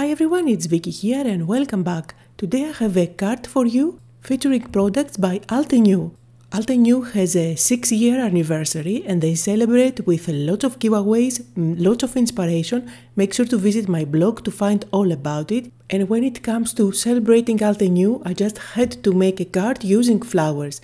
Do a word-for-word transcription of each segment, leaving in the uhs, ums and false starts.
Hi everyone, it's Vicky here and welcome back. Today I have a card for you featuring products by Altenew. Altenew has a six year anniversary and they celebrate with lots of giveaways, lots of inspiration. Make sure to visit my blog to find all about it. And when it comes to celebrating Altenew, I just had to make a card using flowers.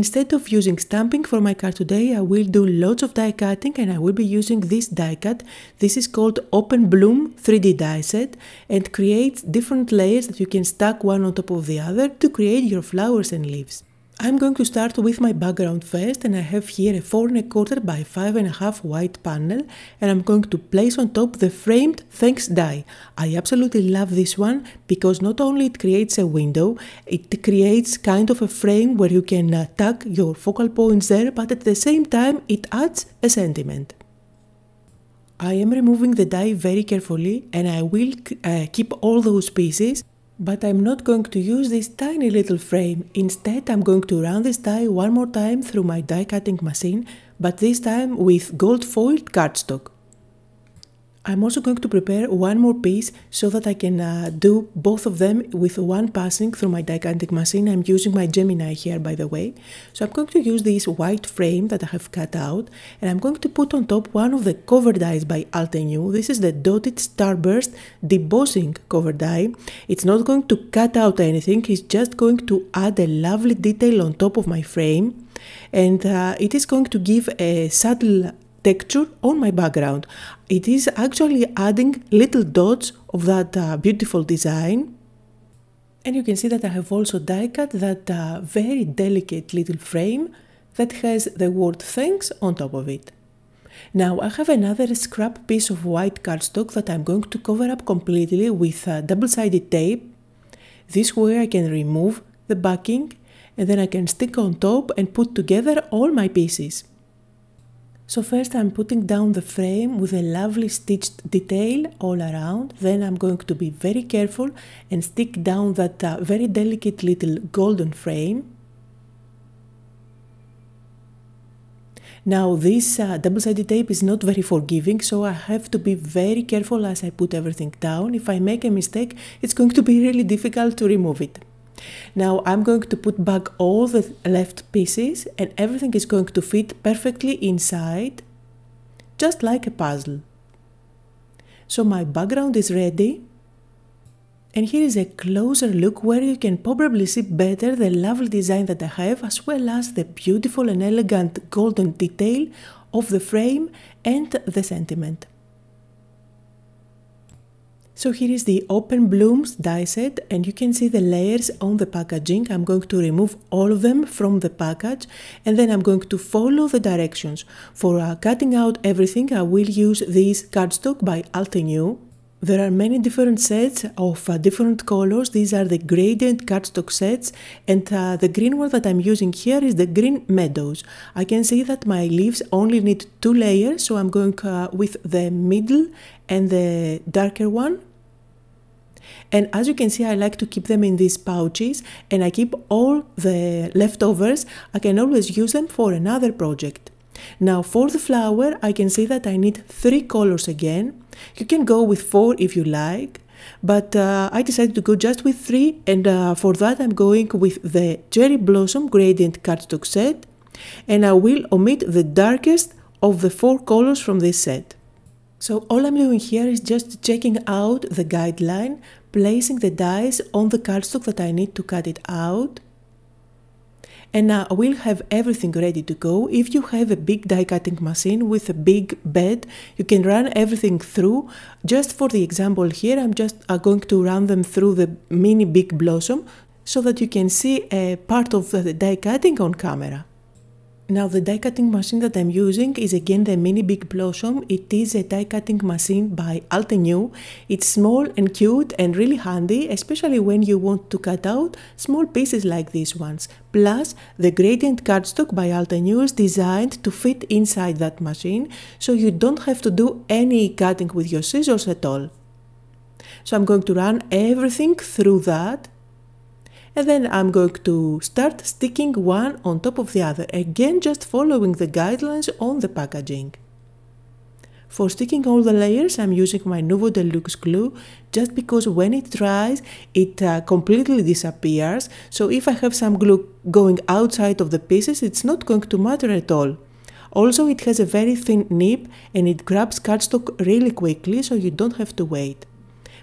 Instead of using stamping for my card today, I will do lots of die cutting and I will be using this die cut. This is called Open Bloom three D Die Set and creates different layers that you can stack one on top of the other to create your flowers and leaves. I'm going to start with my background first, and I have here a four and a quarter by five and a half white panel, and I'm going to place on top the Framed Thanks die. I absolutely love this one because not only it creates a window, it creates kind of a frame where you can uh, tuck your focal points there, but at the same time it adds a sentiment. I am removing the die very carefully and I will uh, keep all those pieces. But I'm not going to use this tiny little frame. Instead, I'm going to run this die one more time through my die cutting machine, but this time with gold foiled cardstock. I'm also going to prepare one more piece so that I can uh, do both of them with one passing through my die cutting machine. I'm using my Gemini here, by the way. So I'm going to use this white frame that I have cut out, and I'm going to put on top one of the cover dies by Altenew. This is the Dotted Starburst Debossing cover die. It's not going to cut out anything. It's just going to add a lovely detail on top of my frame, and uh, it is going to give a subtle texture on my background. It is actually adding little dots of that uh, beautiful design. And you can see that I have also die cut that uh, very delicate little frame that has the word thanks on top of it. Now I have another scrap piece of white cardstock that I'm going to cover up completely with uh, double-sided tape. This way I can remove the backing and then I can stick on top and put together all my pieces. So first I'm putting down the frame with a lovely stitched detail all around, then I'm going to be very careful and stick down that uh, very delicate little golden frame. Now this uh, double-sided tape is not very forgiving, so I have to be very careful as I put everything down. If I make a mistake, it's going to be really difficult to remove it. Now I'm going to put back all the left pieces and everything is going to fit perfectly inside, just like a puzzle. So my background is ready, and here is a closer look where you can probably see better the lovely design that I have, as well as the beautiful and elegant golden detail of the frame and the sentiment. So here is the Open Blooms die set, and you can see the layers on the packaging. I'm going to remove all of them from the package, and then I'm going to follow the directions. For uh, cutting out everything, I will use this cardstock by Altenew. There are many different sets of uh, different colors. These are the Gradient Cardstock sets, and uh, the green one that I'm using here is the Green Meadows. I can see that my leaves only need two layers, so I'm going uh, with the middle and the darker one. And as you can see, I like to keep them in these pouches, and I keep all the leftovers. I can always use them for another project. Now for the flower, I can see that I need three colors again. You can go with four if you like, but uh, I decided to go just with three, and uh, for that I'm going with the Cherry Blossom Gradient Cardstock set, and I will omit the darkest of the four colors from this set. So all I'm doing here is just checking out the guideline, placing the dies on the cardstock that I need to cut it out. And I will have everything ready to go. If you have a big die cutting machine with a big bed, you can run everything through. Just for the example here, I'm just I'm going to run them through the Mini Big Blossom so that you can see a part of the die cutting on camera. Now the die cutting machine that I'm using is again the Mini Big Blossom. It is a die cutting machine by Altenew. It's small and cute and really handy, especially when you want to cut out small pieces like these ones. Plus the Gradient Cardstock by Altenew is designed to fit inside that machine, so you don't have to do any cutting with your scissors at all. So I'm going to run everything through that. And then I'm going to start sticking one on top of the other, again just following the guidelines on the packaging. For sticking all the layers, I'm using my Nuvo Deluxe glue, just because when it dries, it uh, completely disappears, so if I have some glue going outside of the pieces, it's not going to matter at all. Also, it has a very thin nib and it grabs cardstock really quickly, so you don't have to wait.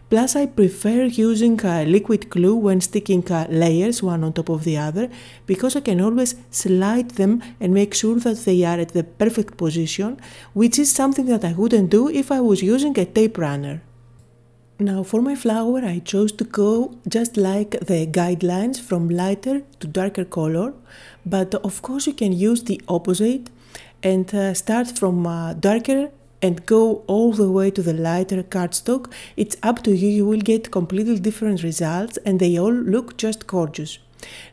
Plus, I prefer using uh, liquid glue when sticking uh, layers one on top of the other, because I can always slide them and make sure that they are at the perfect position, which is something that I wouldn't do if I was using a tape runner. Now, for my flower, I chose to go just like the guidelines, from lighter to darker color, but of course you can use the opposite and uh, start from uh, darker and go all the way to the lighter cardstock. It's up to you, you will get completely different results and they all look just gorgeous.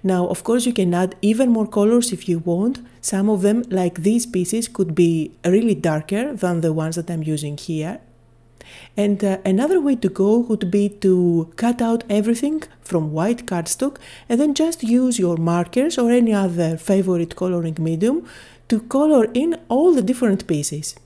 Now, of course, you can add even more colors if you want. Some of them, like these pieces, could be really darker than the ones that I'm using here. And uh, another way to go would be to cut out everything from white cardstock and then just use your markers or any other favorite coloring medium to color in all the different pieces.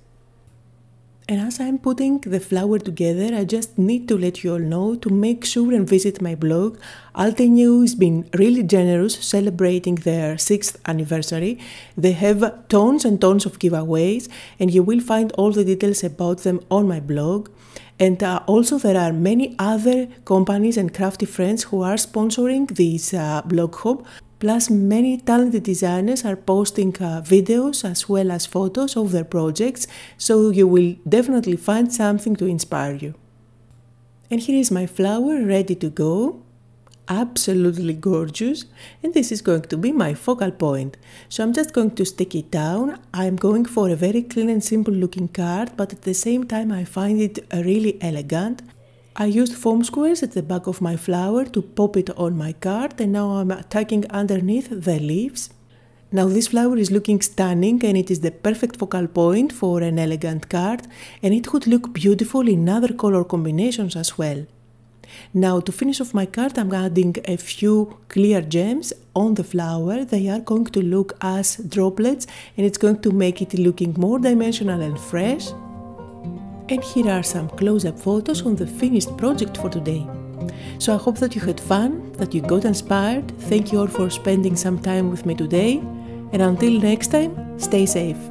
And as I'm putting the flower together, I just need to let you all know to make sure and visit my blog. Altenew has been really generous celebrating their sixth anniversary. They have tons and tons of giveaways, and you will find all the details about them on my blog. And uh, also there are many other companies and crafty friends who are sponsoring this uh, blog hop. Plus, many talented designers are posting uh, videos as well as photos of their projects, so you will definitely find something to inspire you. And here is my flower ready to go. Absolutely gorgeous, and this is going to be my focal point. So I'm just going to stick it down. I'm going for a very clean and simple looking card, but at the same time I find it really elegant. I used foam squares at the back of my flower to pop it on my card, and now I'm tucking underneath the leaves. Now this flower is looking stunning and it is the perfect focal point for an elegant card, and it would look beautiful in other color combinations as well. Now, to finish off my card, I'm adding a few clear gems on the flower. They are going to look as droplets and it's going to make it looking more dimensional and fresh. And here are some close-up photos on the finished project for today. So I hope that you had fun, that you got inspired. Thank you all for spending some time with me today. And until next time, stay safe.